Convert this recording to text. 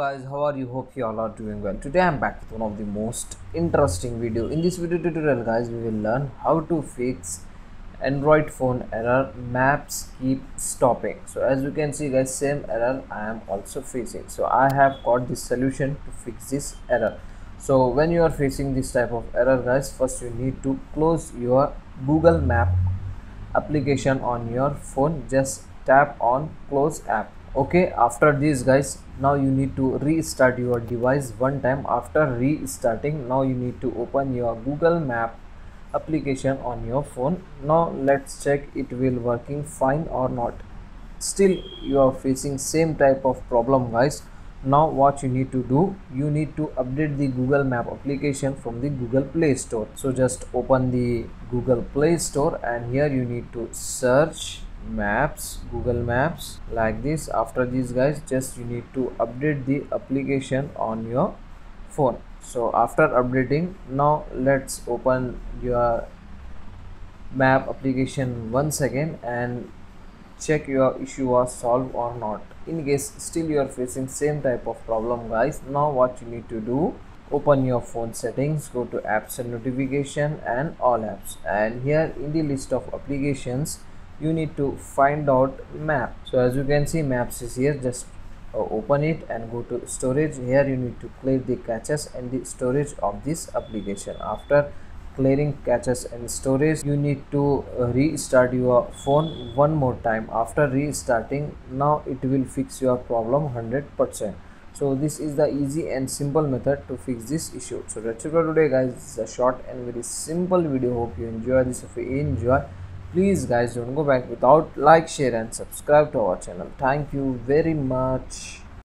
guys, how are you? Hope you all are doing well. Today I'm back with one of the most interesting video. In this video tutorial guys, we will learn how to fix Android phone error maps keep stopping. So as you can see guys, same error I am also facing. So I have got this solution to fix this error. So when you are facing this type of error guys, first you need to close your Google Map application on your phone. Just tap on close app. Okay, after this guys, now you need to restart your device one time. After restarting, now you need to open your Google Map application on your phone. Now let's check it will working fine or not. Still you are facing same type of problem guys. Now what you need to do, you need to update the Google Map application from the Google Play Store. So just open the Google Play Store and here you need to search Maps, Google Maps, like this. After this guys, just you need to update the application on your phone. So after updating, now let's open your map application once again and check your issue was solved or not. In case still you are facing same type of problem guys, now what you need to do, open your phone settings, go to apps and notification and all apps, and here in the list of applications you need to find out map. So as you can see, maps is here. Just open it and go to storage. Here you need to clear the caches and the storage of this application. After clearing caches and storage, you need to restart your phone one more time. After restarting, now it will fix your problem 100%. So this is the easy and simple method to fix this issue. So that's it for today guys. This is a short and very simple video. Hope you enjoy this. If you enjoy, please guys, don't go back without like, share and subscribe to our channel. Thank you very much.